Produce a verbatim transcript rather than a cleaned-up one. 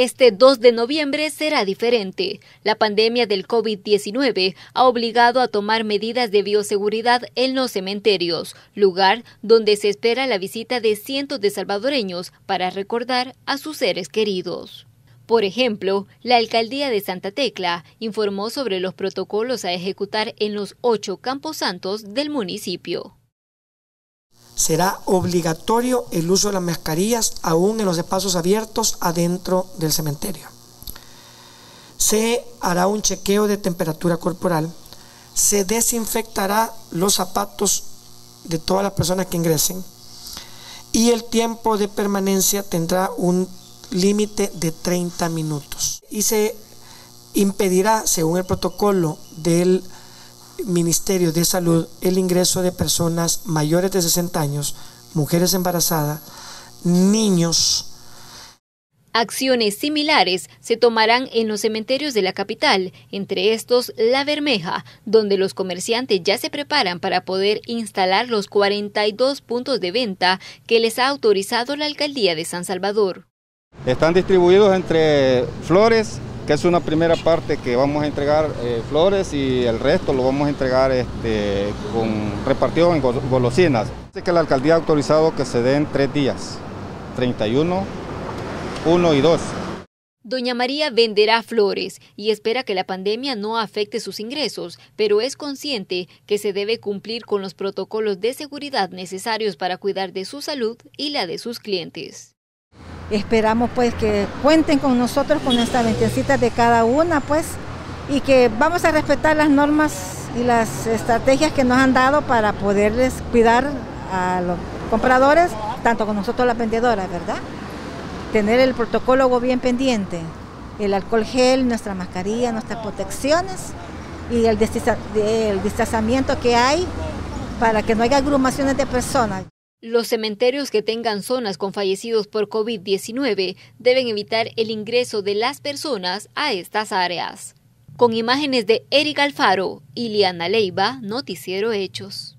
Este dos de noviembre será diferente. La pandemia del COVID diecinueve ha obligado a tomar medidas de bioseguridad en los cementerios, lugar donde se espera la visita de cientos de salvadoreños para recordar a sus seres queridos. Por ejemplo, la alcaldía de Santa Tecla informó sobre los protocolos a ejecutar en los ocho camposantos del municipio. Será obligatorio el uso de las mascarillas aún en los espacios abiertos adentro del cementerio. Se hará un chequeo de temperatura corporal. Se desinfectará los zapatos de todas las personas que ingresen. Y el tiempo de permanencia tendrá un límite de treinta minutos. Y se impedirá, según el protocolo del Ministerio de Salud, el ingreso de personas mayores de sesenta años, mujeres embarazadas, niños. Acciones similares se tomarán en los cementerios de la capital, entre estos La Bermeja, donde los comerciantes ya se preparan para poder instalar los cuarenta y dos puntos de venta que les ha autorizado la alcaldía de San Salvador. Están distribuidos entre flores, que es una primera parte que vamos a entregar eh, flores, y el resto lo vamos a entregar este, con repartido en golosinas. Dice que la alcaldía ha autorizado que se den tres días, treinta y uno, uno y dos. Doña María venderá flores y espera que la pandemia no afecte sus ingresos, pero es consciente que se debe cumplir con los protocolos de seguridad necesarios para cuidar de su salud y la de sus clientes. Esperamos pues que cuenten con nosotros, con nuestras ventecitas de cada una, pues, y que vamos a respetar las normas y las estrategias que nos han dado para poderles cuidar a los compradores, tanto con nosotros las vendedoras, ¿verdad? Tener el protocolo bien pendiente, el alcohol gel, nuestra mascarilla, nuestras protecciones y el distanciamiento que hay para que no haya agrupaciones de personas. Los cementerios que tengan zonas con fallecidos por COVID diecinueve deben evitar el ingreso de las personas a estas áreas. Con imágenes de Eric Alfaro y Liana Leiva, Noticiero Hechos.